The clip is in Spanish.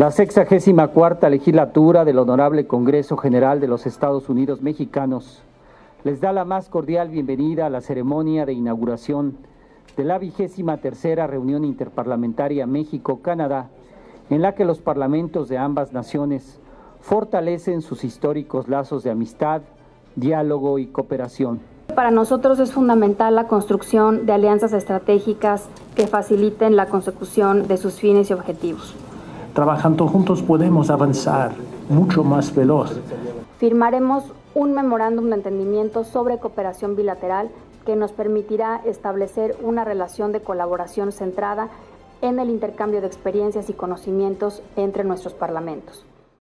La 64ª Legislatura del Honorable Congreso General de los Estados Unidos Mexicanos les da la más cordial bienvenida a la ceremonia de inauguración de la 23ª Reunión Interparlamentaria México-Canadá, en la que los parlamentos de ambas naciones fortalecen sus históricos lazos de amistad, diálogo y cooperación. Para nosotros es fundamental la construcción de alianzas estratégicas que faciliten la consecución de sus fines y objetivos. Trabajando juntos podemos avanzar mucho más veloz. Firmaremos un memorándum de entendimiento sobre cooperación bilateral que nos permitirá establecer una relación de colaboración centrada en el intercambio de experiencias y conocimientos entre nuestros parlamentos.